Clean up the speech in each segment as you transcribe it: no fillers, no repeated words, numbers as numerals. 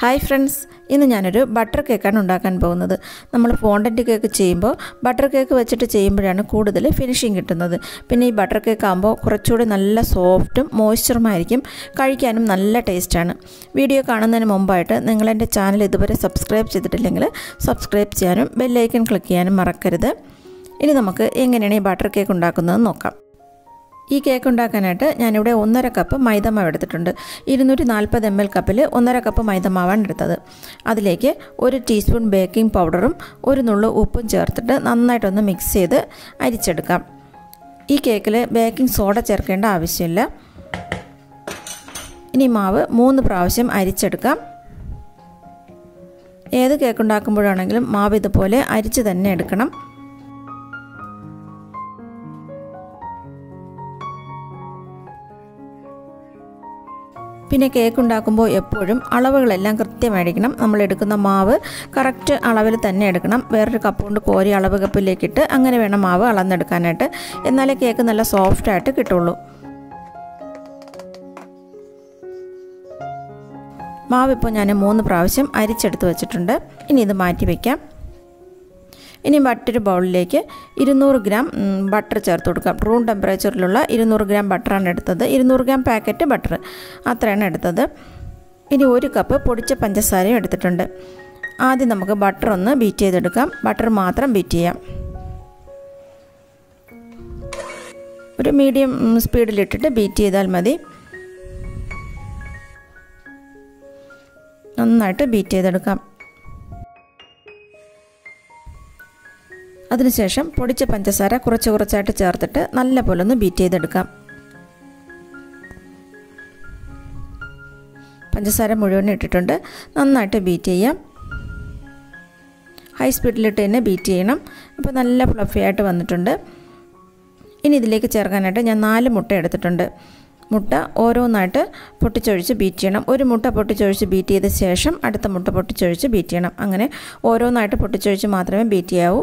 Hi friends, this is a butter cake. We will fondant cake. Butter cake is finishing it. This butter cake is soft, moisture, and taste. Video channel, subscribe to the channel. Bell icon click on butter cake. This cake is a cup of Maida. This is a cup of Maida. That is 1 teaspoon baking powder, 1 teaspoon mix. This cake is baking soda. This cake is 3 cups. This cake is a cup of പിന്നെ cake ഉണ്ടാക്കുമ്പോൾ എപ്പോഴും അളവുകളെല്ലാം കൃത്യമായിരിക്കണം നമ്മൾ എടുക്കുന്ന മാവ് correct അളവിൽ തന്നെ എടുക്കണം വേറൊരു കപ്പ് കൊണ്ട് കോരി അളവ് കപ്പിലേക്ക് ഇട്ട് അങ്ങനെ വേണം മാവ് അളന്നെടുക്കാനായിട്ട് എന്നാലേ കേക്ക് നല്ല സോഫ്റ്റ് ആയിട്ട് കിട്ടുള്ളൂ മാവ് ഇപ്പോൾ ഞാൻ 3 പ്രാവശ്യം അരിച്ചെടുത്ത് വെച്ചിട്ടുണ്ട് ഇനി ഇത് മാറ്റി വെക്കാം ഇനി മറ്റൊരു ബൗളിലേക്ക് 200 ഗ്രാം ബട്ടർ ചേർത്ത് കൊടുക്കാം റൂം ടെമ്പറേച്ചറിലുള്ള 200 ഗ്രാം ബട്ടർ ആണ് എടുത്തത് 200 ഗ്രാം പാക്കറ്റ് ബട്ടർ അത്രയാണ് എടുത്തത് ഇനി 1 കപ്പ് പൊടിച്ച പഞ്ചസാരയും എടുത്തിട്ടുണ്ട് ആദ്യം നമുക്ക് ബട്ടർ ഒന്ന് ബീറ്റ് ചെയ്തെടുക്കാം ബട്ടർ മാത്രം ബീറ്റ് ചെയ്യാം ഒരു മീഡിയം സ്പീഡിൽ ഇട്ടിട്ട് ബീറ്റ് ചെയ്താൽ മതി നന്നായിട്ട് ബീറ്റ് ചെയ്തെടുക്കാം അതിനു ശേഷം പൊടിച്ച പഞ്ചസാര കുറച്ചായിട്ട് ചേർത്തിട്ട് നല്ലപോലെ ഒന്ന് ബീറ്റ് ചെയ്തെടുക്കാം പഞ്ചസാര മുഴുവൻ ഇട്ടിട്ടുണ്ട് നന്നായിട്ട് ബീറ്റ് ചെയ്യാം ഹൈ സ്പീഡിൽ ഇട്ട് തന്നെ ബീറ്റ് ചെയ്യണം ഇപ്പോൾ നല്ല ഫ്ലഫി ആയിട്ട് വന്നിട്ടുണ്ട് ഇനി ഇതിലേക്ക് ചേർക്കാനായിട്ട് ഞാൻ 4 മുട്ട എടുത്തിട്ടുണ്ട് മുട്ട ഓരോന്നായിട്ട് പൊട്ടിച്ചൊഴിച്ച് ബീറ്റ് ചെയ്യണം ഒരു മുട്ട പൊട്ടിച്ചൊഴിച്ച് ബീറ്റ് ചെയ്ത ശേഷം അടുത്ത മുട്ട പൊട്ടിച്ചൊഴിച്ച് ബീറ്റ് ചെയ്യണം അങ്ങനെ ഓരോന്നായിട്ട് പൊട്ടിച്ചൊഴിച്ച് മാത്രമേ ബീറ്റ് ചെയ്യാവൂ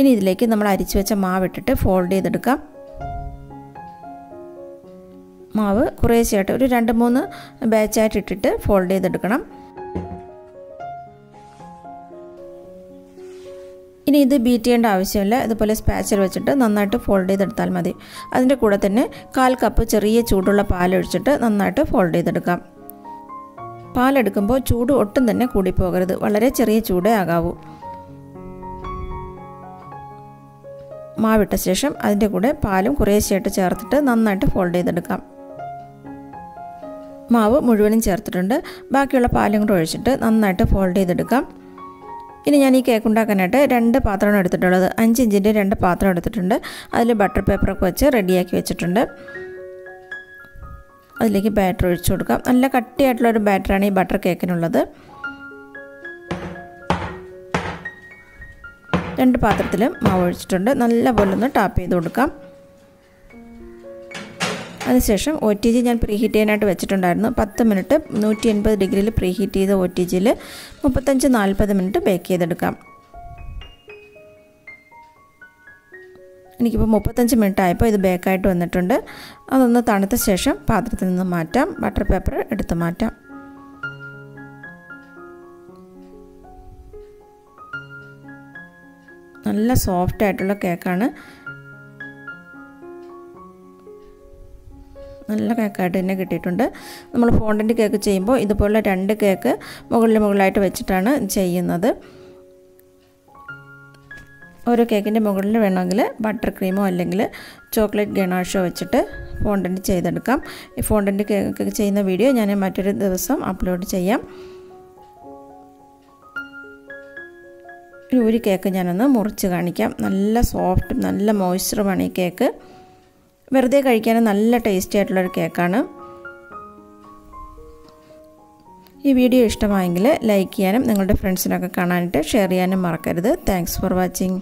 ഇനി ഇതിലേക്ക് നമ്മൾ അരിച്ചു വെച്ച മാവ് ഇട്ടിട്ട് ഫോൾഡ് ചെയ്തെടുക്കാം മാവ് കുറേശ്ശെയായിട്ട് ഒരു 2-3 ബാച്ച് ആയിട്ട് ഇട്ടിട്ട് ഫോൾഡ് ചെയ്തെടുക്കണം ഇനി ഇത് ബീറ്റ് ചെയ്യേണ്ട ആവശ്യമില്ല ഇതുപോലെ സ്പാച്ചർ വെച്ചിട്ട് നന്നായിട്ട് ഫോൾഡ് ചെയ്തെടുത്താൽ മതി അതിൻ്റെ കൂടെ തന്നെ 1/4 കപ്പ് ചെറിയ ചൂടുള്ള പാൽ ഒഴിച്ചിട്ട് നന്നായിട്ട് ഫോൾഡ് ചെയ്തെടുക്കാം പാൽ എടുക്കുമ്പോൾ ചൂട് ഒട്ടും തന്നെ കൂടിപ്പോകരുത് വളരെ ചെറിയ ചൂടേ ആകാവൂ മാവിട്ട ശേഷം അതിൻ്റെ കൂടെ പാലും കുറേശ്ശെയായിട്ട് ചേർത്തിട്ട് നന്നായിട്ട് ഫോൾഡ് ചെയ്തെടുക്കാം മാവ് മുഴുവനും ചേർത്തിട്ടുണ്ട് ബാക്കിയുള്ള പാലും കൂടെ ഒഴിച്ചിട്ട് നന്നായിട്ട് ഫോൾഡ് ചെയ്തെടുക്കാം ഇനി ഞാൻ ഈ കേക്ക് ഉണ്ടാക്കാനായിട്ട് 2 പാത്രമാണ് എടുത്തിട്ടുള്ളത് 5 ഇഞ്ചിൻ്റെ 2 പാത്രം എടുത്തിട്ടുണ്ട് അതിൽ ബട്ടർ പേപ്പറൊക്കെ വെച്ച് റെഡിയാക്കി വെച്ചിട്ടുണ്ട് അതിലേക്ക് ബാറ്റർ ഒഴിച്ചു കൊടുക്കാം നല്ല കട്ടിയായിട്ടുള്ളൊരു ബാറ്ററാണ് ഈ ബട്ടർ കേക്കിനുള്ളത് 2 പാത്രത്തിലും മാവ് ഒഴിച്ചിട്ടുണ്ട് നല്ലപോലെ ഒന്ന് ടാപ്പ് ചെയ്ത് കൊടുക്കാം അതിനുശേഷം OTG ഞാൻ പ്രീഹീറ്റ് ചെയ്യാനായിട്ട് വെച്ചിട്ടുണ്ടായിരുന്നു 10 മിനിറ്റ് 180 ഡിഗ്രിയിൽ പ്രീഹീറ്റ് ചെയ്ത OTGയിൽ 35-40 മിനിറ്റ് ബേക്ക് ചെയ്തെടുക്കാം എനിക്കിപ്പോൾ 35 മിനിറ്റ് ആയപ്പോൾ ഇത് ബേക്കായിട്ട് വന്നിട്ടുണ്ട് അതൊന്ന് തണുത്ത ശേഷം പാത്രത്തിൽ നിന്ന് മാറ്റാം ബട്ടർ പേപ്പർ എടുത്ത് മാറ്റാം നല്ല സോഫ്റ്റ് ആയിട്ടുള്ള കേക്കാണ് നല്ല കേക്കായിട്ട് തന്നെ കിട്ടിയിട്ടുണ്ട് നമ്മൾ ഫോണ്ടൻ്റ് കേക്ക് ചെയ്യുമ്പോൾ ഇതുപോലെ 2 കേക്ക് മുകളിലായിട്ട് വെച്ചിട്ടാണ് ചെയ്യുന്നത് ഓരോ കേക്കിൻ്റെ മുകളിൽ വേണമെങ്കിൽ ബട്ടർ ക്രീമോ അല്ലെങ്കിൽ ചോക്ലേറ്റ് ഗണാഷോ വെച്ചിട്ട് ഫോണ്ടൻ്റ് ചെയ്തെടുക്കാം ഈ ഫോണ്ടൻ്റ് കേക്ക് ചെയ്യുന്ന വീഡിയോ ഞാൻ മറ്റൊരു ദിവസം അപ്ലോഡ് ചെയ്യാം ഒരു കേക്ക് ഞാനൊന്ന് മുറിച്ച് കാണിക്കാം നല്ല സോഫ്റ്റും നല്ല മോയ്സ്ചറുമാണ് ഈ കേക്ക് വെറുതെ കഴിക്കാൻ നല്ല ടേസ്റ്റി ആയിട്ടുള്ള ഒരു കേക്കാണ്. ഈ വീഡിയോ ഇഷ്ടമായെങ്കിൽ ലൈക്ക് ചെയ്യാനും നിങ്ങളുടെ ഫ്രണ്ട്സിനൊക്കെ കാണാനായിട്ട് ഷെയർ ചെയ്യാനും മറക്കരുത്. Thanks for watching.